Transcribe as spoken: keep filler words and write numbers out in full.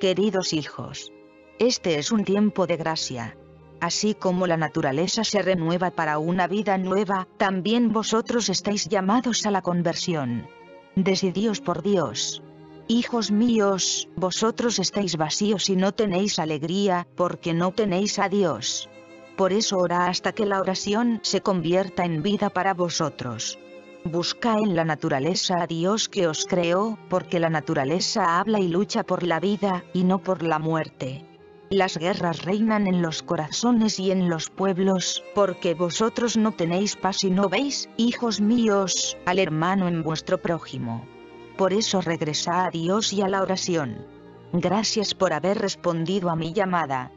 Queridos hijos, este es un tiempo de gracia. Así como la naturaleza se renueva para una vida nueva, también vosotros estáis llamados a la conversión. Decidíos por Dios. Hijos míos, vosotros estáis vacíos y no tenéis alegría, porque no tenéis a Dios. Por eso orad hasta que la oración se convierta en vida para vosotros. Busca en la naturaleza a Dios que os creó, porque la naturaleza habla y lucha por la vida, y no por la muerte. Las guerras reinan en los corazones y en los pueblos, porque vosotros no tenéis paz y no veis, hijos míos, al hermano en vuestro prójimo. Por eso regresad a Dios y a la oración. Gracias por haber respondido a mi llamada.